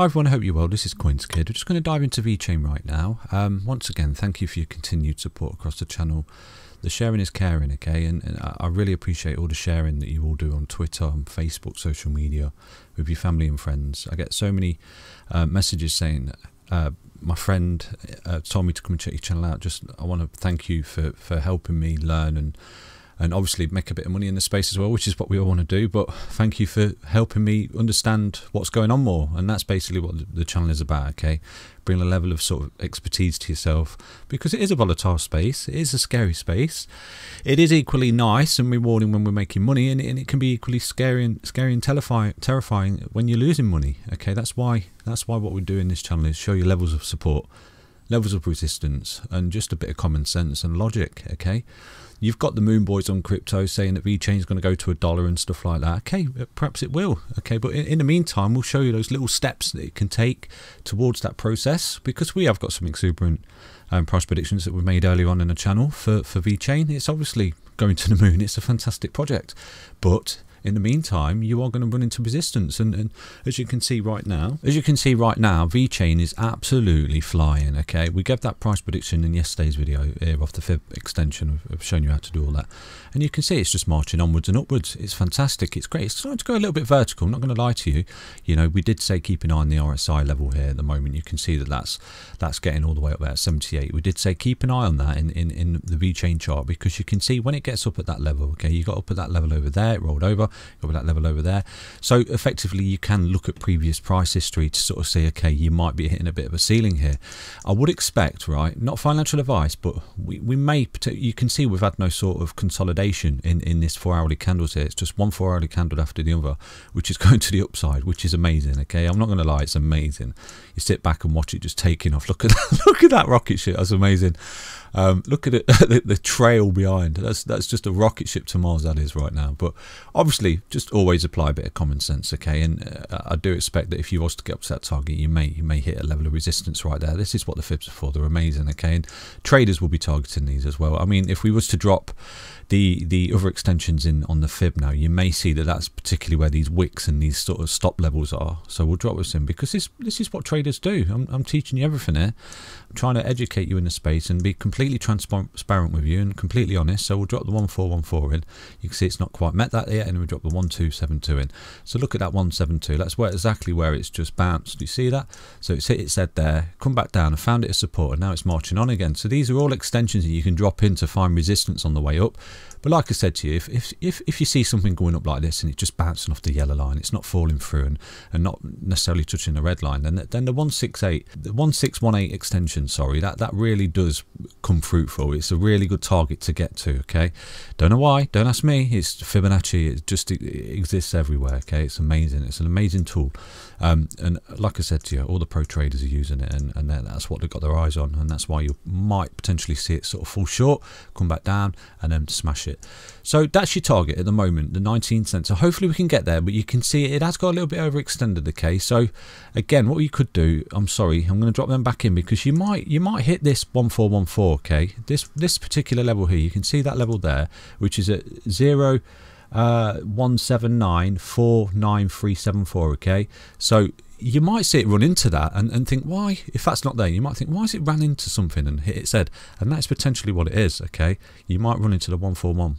Hi everyone, I hope you're well. This is CoinsKid. We're just going to dive into VeChain right now. Once again, thank you for your continued support across the channel. The sharing is caring, okay? And I really appreciate all the sharing that you all do on Twitter, on Facebook, social media, with your family and friends. I get so many messages saying, my friend told me to come and check your channel out. I want to thank you for helping me learn and obviously make a bit of money in the space as well, which is what we all want to do. But thank you for helping me understand what's going on more. And that's basically what the channel is about, okay? Bring a level of sort of expertise to yourself, because it is a volatile space. It is a scary space. It is equally nice and rewarding when we're making money, and it can be equally scary and terrifying when you're losing money, okay? That's why what we do in this channel is show you levels of support, levels of resistance, and just a bit of common sense and logic, okay? You've got the moon boys on crypto saying that VeChain is going to go to $1 and stuff like that. Okay, perhaps it will. Okay, but in the meantime, we'll show you those little steps that it can take towards that process, because we have got some exuberant price predictions that we made earlier on in the channel for VeChain. It's obviously going to the moon. It's a fantastic project. But in the meantime, you are going to run into resistance, and as you can see right now, VeChain is absolutely flying. Okay, we gave that price prediction in yesterday's video here off the Fib extension. I've shown you how to do all that, and you can see it's just marching onwards and upwards. It's fantastic. It's great. It's starting to go a little bit vertical. I'm not going to lie to you. You know, we did say keep an eye on the RSI level here at the moment. You can see that that's getting all the way up there at 78. We did say keep an eye on that in the VeChain chart, because you can see when it gets up at that level. Okay, you got up at that level over there. It rolled over. Got that level over there. So effectively, you can look at previous price history to sort of say, okay, you might be hitting a bit of a ceiling here. I would expect, right, not financial advice, but we may, you can see we've had no sort of consolidation in this 4-hourly candles here. It's just one 4-hourly candle after the other, which is going to the upside, which is amazing, okay? I'm not going to lie, it's amazing. You sit back and watch it just taking off. Look at that rocket ship. That's amazing. Look at it, the trail behind. That's just a rocket ship to Mars, that is, right now. But obviously, just always apply a bit of common sense, okay? And I do expect that if you was to get up to that target, you may hit a level of resistance right there. This is what the Fibs are for. They're amazing, okay? And traders will be targeting these as well. I mean, if we was to drop the other extensions in on the Fib now, you may see that that's particularly where these wicks and these sort of stop levels are. So we'll drop this in, because this is what traders do. I'm teaching you everything here. I'm trying to educate you in the space and be completely transparent with you and completely honest. So we'll drop the 1414 in. You can see it's not quite met that yet, and we drop the 1272 in. So look at that 172. That's where exactly where it's just bounced. Do you see that? So it's hit its head there, come back down, and found it as support, and now it's marching on again. So these are all extensions that you can drop in to find resistance on the way up. But like I said to you, if you see something going up like this and it's just bouncing off the yellow line, it's not falling through and not necessarily touching the red line, then the 1618 extension, sorry, that really does come fruitful. It's a really good target to get to, okay? Don't know why, don't ask me. It's Fibonacci. It exists everywhere, okay? It's amazing. It's an amazing tool. And like I said to you, all the pro traders are using it, and that's what they've got their eyes on, and that's why you might potentially see it sort of fall short, come back down, and then smash it. So that's your target at the moment, the 19 cents. So hopefully we can get there, but you can see it has got a little bit overextended, okay? So again, what you could do, I'm sorry, I'm going to drop them back in, because you might hit this 1414, okay? This particular level here, you can see that level there, which is at 0.17949.374, okay? So you might see it run into that and think, why? If that's not there, you might think, why has it ran into something and hit its head? And that's potentially what it is, okay? You might run into the 141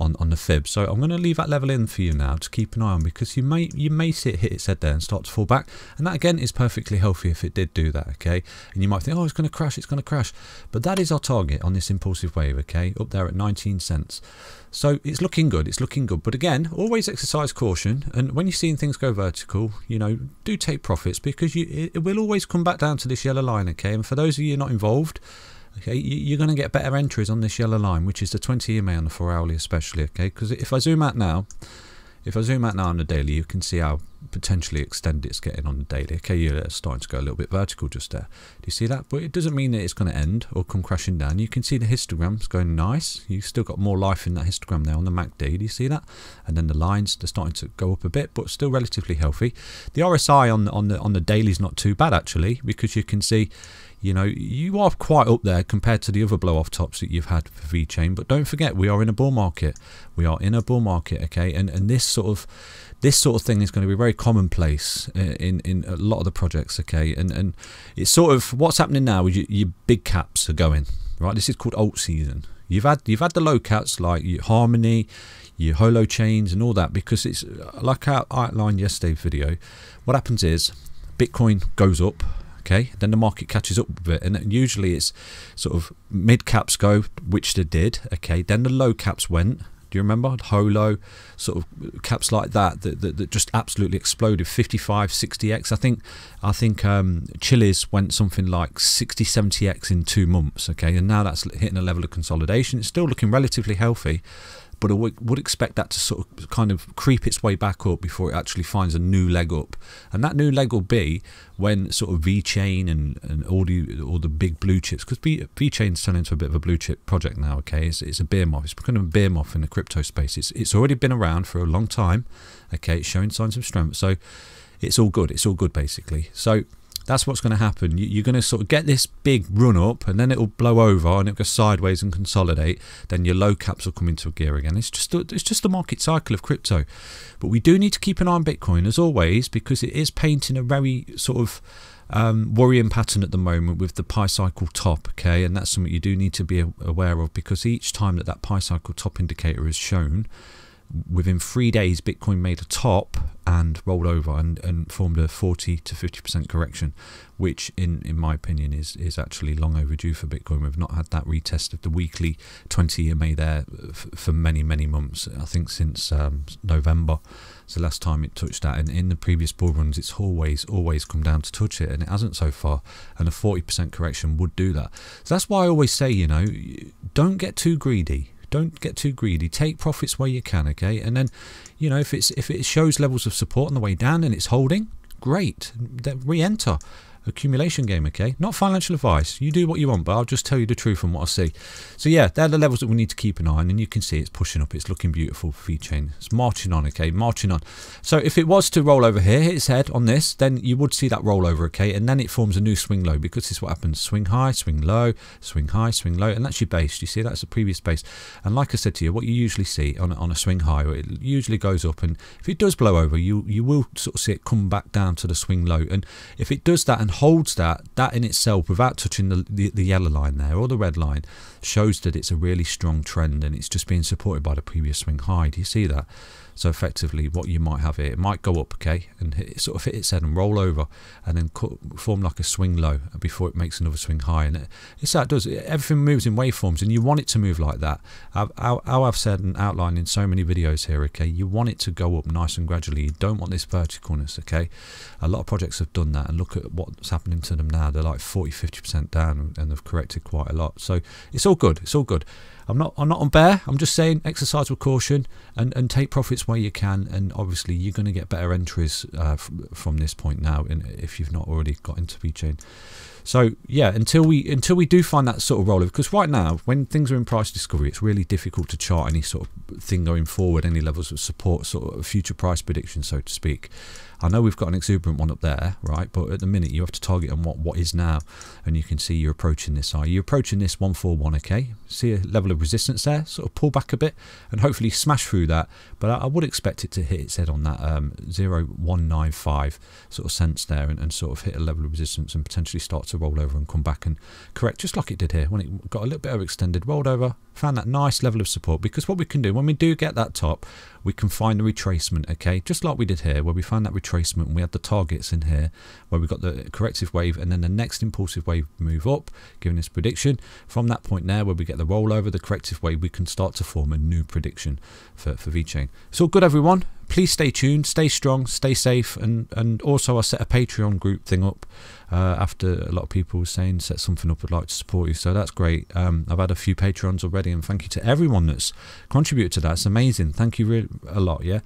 on the Fib. So I'm going to leave that level in for you now to keep an eye on, because you may see it hit its head there and start to fall back. And that, again, is perfectly healthy if it did do that, okay? And you might think, oh, it's going to crash. But that is our target on this impulsive wave, okay? Up there at 19 cents. So it's looking good. But again, always exercise caution. And when you're seeing things go vertical, you know, do take profits, because it will always come back down to this yellow line, okay? And for those of you not involved, okay, you're going to get better entries on this yellow line, which is the 20 EMA on the 4-hourly especially, okay? Because if I zoom out now on the daily, you can see how potentially extended it's getting on the daily. Okay, you're starting to go a little bit vertical just there. Do you see that? But it doesn't mean that it's going to end or come crashing down. You can see the histogram's going nice. You've still got more life in that histogram there on the MACD. Do you see that? And then the lines, they're starting to go up a bit, but still relatively healthy. The RSI on the daily is not too bad, actually, because you can see, you know, you are quite up there compared to the other blow-off tops that you've had for VeChain. But don't forget, we are in a bull market. We are in a bull market, okay? And this sort of This sort of thing is going to be very commonplace in a lot of the projects, okay? And it's sort of what's happening now is your big caps are going, right? This is called alt season. You've had the low caps like your Harmony, your Holo chains and all that, because it's like I outlined yesterday's video. What happens is Bitcoin goes up, okay, then the market catches up with it, and usually it's sort of mid caps go, which they did, okay, then the low caps went. Do you remember Holo, sort of caps like that that just absolutely exploded, 55, 60x? I think Chile's went something like 60, 70x in 2 months, okay, and now that's hitting a level of consolidation. It's still looking relatively healthy, but I would expect that to sort of kind of creep its way back up before it actually finds a new leg up, and that new leg will be when sort of VeChain and all the big blue chips, because VeChain's turned into a bit of a blue chip project now, okay? It's a bear moth. It's become a bear moth in the crypto space. It's already been around for a long time, okay? It's showing signs of strength, so it's all good. It's all good, basically. So that's what's going to happen. You're going to sort of get this big run up, and then it'll blow over and it'll go sideways and consolidate. Then your low caps will come into gear again. It's just the market cycle of crypto. But we do need to keep an eye on Bitcoin, as always, because it is painting a very sort of worrying pattern at the moment with the Pi Cycle top, okay? And that's something you do need to be aware of, because each time that Pi Cycle top indicator is shown, within 3 days Bitcoin made a top and rolled over and formed a 40 to 50% correction, which in my opinion is actually long overdue for Bitcoin. We've not had that retest of the weekly 20 EMA there for many months. I think since November is the last time it touched that, and in the previous bull runs it's always come down to touch it, and it hasn't so far, and a 40% correction would do that. So that's why I always say, you know, don't get too greedy. Don't get too greedy. Take profits where you can, okay? And then, you know, if it shows levels of support on the way down and it's holding, great. Then re-enter accumulation game, okay? Not financial advice. You do what you want, but I'll just tell you the truth from what I see. So yeah, they're the levels that we need to keep an eye on, and you can see it's pushing up. It's looking beautiful. VeChain. It's marching on, okay? Marching on. So if it was to roll over here, hit its head on this, then you would see that rollover, okay? And then it forms a new swing low, because this is what happens. Swing high, swing low, swing high, swing low, and that's your base. You see, that's the previous base. And like I said to you, what you usually see on a swing high, it usually goes up, and if it does blow over, you will sort of see it come back down to the swing low. And if it does that and holds that in itself without touching the yellow line there or the red line, shows that it's a really strong trend, and it's just being supported by the previous swing high. Do you see that? So effectively what you might have here, it might go up, okay, and sort of hit its head and roll over, and then form like a swing low before it makes another swing high. And it's how it does it. Everything moves in waveforms, and you want it to move like that. I've said and outlined in so many videos here, okay, you want it to go up nice and gradually. You don't want this verticalness, okay? A lot of projects have done that, and look at what's happening to them now. They're like 40-50% down, and they've corrected quite a lot. So it's all good. It's all good. I'm not on bear. I'm just saying exercise with caution, and take profits where you can, and obviously you're going to get better entries from this point now, and if you've not already got into VeChain. So yeah, until we do find that sort of rollover, because right now when things are in price discovery, it's really difficult to chart any sort of thing going forward, any levels of support, sort of future price prediction, so to speak. I know we've got an exuberant one up there, right? But at the minute you have to target on what is now, and you can see you're approaching this high. You're approaching this 141, okay? See a level of resistance there, sort of pull back a bit and hopefully smash through that. But I would expect it to hit its head on that 0.195 sort of sense there, and sort of hit a level of resistance and potentially start to roll over and come back and correct, just like it did here when it got a little bit overextended, rolled over, found that nice level of support. Because what we can do when we do get that top, we can find the retracement, okay? Just like we did here, where we found that retracement, and we had the targets in here where we got the corrective wave, and then the next impulsive wave move up, giving us prediction. From that point there where we get the rollover, the corrective wave, we can start to form a new prediction for VeChain. It's all good, everyone. Please stay tuned, stay strong, stay safe, and also I set a Patreon group thing up after a lot of people were saying set something up, I'd like to support you, so that's great. I've had a few Patreons already, and thank you to everyone that's contributed to that. It's amazing. Thank you really a lot. Yeah,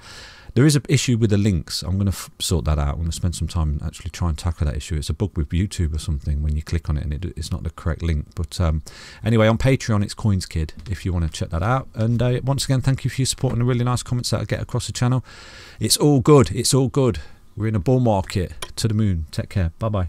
there is an issue with the links. I'm going to sort that out. I'm going to spend some time and actually try and tackle that issue. It's a bug with YouTube or something when you click on it, and it's not the correct link. But anyway, on Patreon it's CoinsKid if you want to check that out. And once again, thank you for your support and the really nice comments that I get across the channel. It's all good. It's all good. We're in a bull market. To the moon. Take care. Bye-bye.